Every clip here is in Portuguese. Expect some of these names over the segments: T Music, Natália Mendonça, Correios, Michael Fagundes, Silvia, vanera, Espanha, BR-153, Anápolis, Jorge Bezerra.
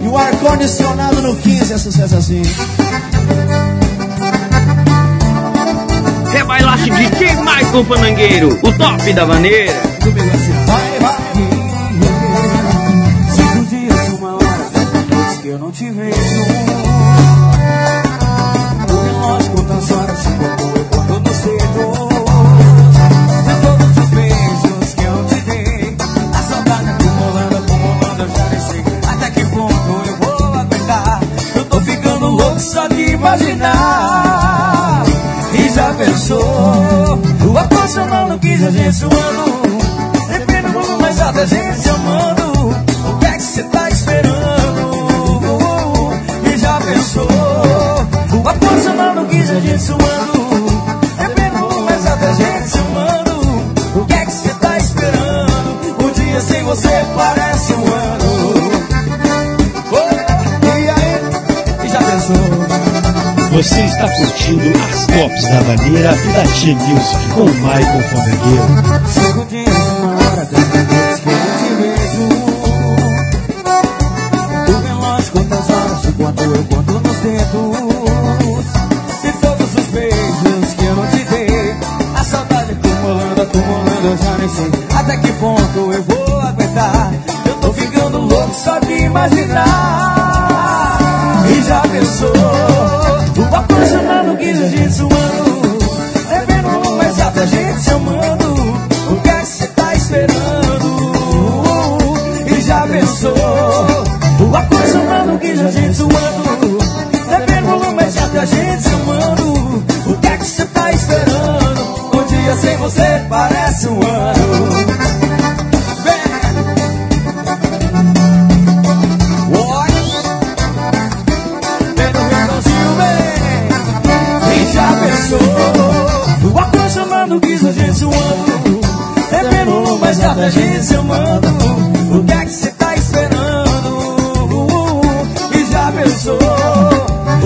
E o ar-condicionado no 15 é sucesso assim. Você vai lá, Chiquinho, quem mais com o Panangueiro? O top da vanera. Comigo assim, vai. 5 dias, 1 hora, diz que eu não te vejo. O relógio conta as horas, se contou, eu conto no setor. Só de imaginar, e já pensou o apaixonado não quis a gente suando. Depende do mundo mais alto, a gente se amando. O que é que cê tá esperando? E já pensou o apaixonado não quis a gente suando. Depende do mundo mais alto, a gente se amando. O que é que cê tá esperando? Um dia sem você parece um ano. Você está curtindo as tops da vanera e da T Music com o Michael Fagundes. 5 dias, 1 hora, 10 minutos que eu não te vejo. O relógio conta as horas, enquanto eu conto nos dedos. E todos os beijos que eu não te dei, a saudade acumulando, eu já nem sei até que ponto eu vou aguentar. Eu tô ficando louco só de imaginar. E já pensou o apaixonado quis a gente suando. Levando mais alto a gente se amando. O que é que cê tá esperando? E já pensou o apaixonado quis a gente suando. Levando mais alto a gente se amando. O que é que cê tá esperando? Um dia sem você parece um ano. O apaixonado quis a gente suando. Dependendo mais nada a gente se amando. O que é que cê tá esperando? E já pensou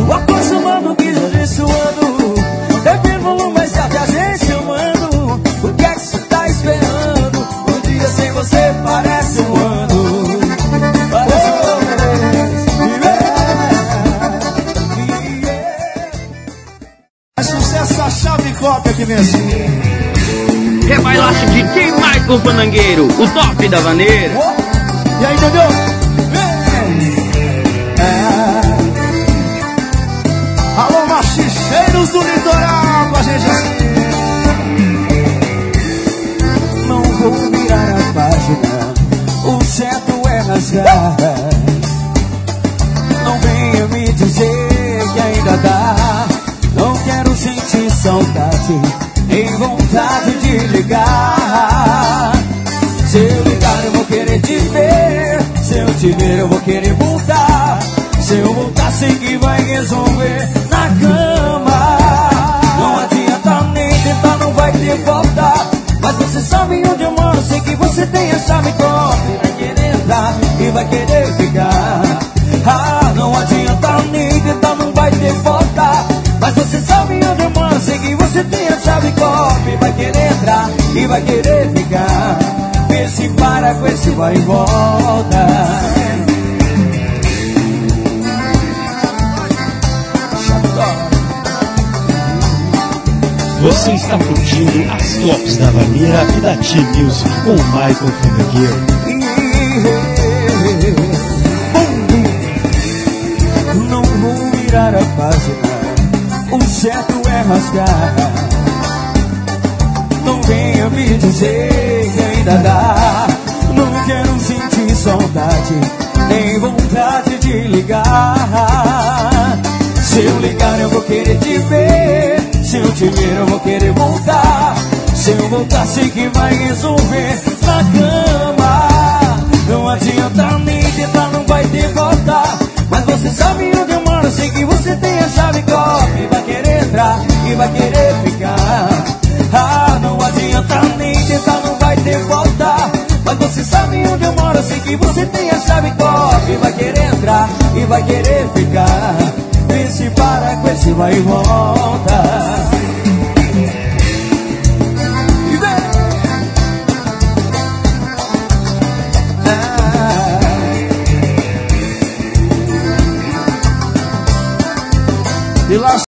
o apaixonado quis a gente suando. Dependendo mais nada a gente se amando. O que é que cê tá esperando? Um dia sem você parece um ano. Essa chave cópia aqui mesmo. Você vai lá, Chiquinho, quem mais com o Panangueiro? O top da vanera. Oh. E aí, entendeu? É. Alô, machicheiros do litoral, com a gente assim. Não vou virar a página, o certo é rasgar. Não venha me dizer que ainda dá. Não quero sentir saudade, nem vontade de ligar. Se eu ligar eu vou querer te ver, se eu te ver eu vou querer voltar. Se eu voltar sei que vai resolver na cama. Não adianta nem tentar, não vai ter volta. Mas você sabe onde eu moro, sei que você tem a chave cópia. Vai querer entrar e vai querer ficar. Ah, não adianta nem tentar, não vai ter volta. Mas você sabe onde eu moro, sei que você tem a chave cópia. Vai querer entrar e vai querer ficar. Vê se para com esse vai e volta. Você está curtindo as tops da vanera e da T Music com o Michael Fagundes. Não vou virar a página, o certo é rasgar. Não venha me dizer que ainda dá. Não quero sentir saudade, nem vontade de ligar. Se eu ligar eu vou querer te ver, se eu te ver eu vou querer voltar. Se eu voltar sei que vai resolver na cama. Não adianta nem tentar, não vai ter volta. Mas você sabe onde eu moro, sei que você tem a chave cópia. Vai querer entrar e vai querer ficar. Ah, não adianta nem tentar, não vai ter volta. Mas você sabe onde eu moro, sei que você tem a chave cópia. Vai querer entrar e vai querer ficar. Vê se para com esse vai e volta. E vem! E lá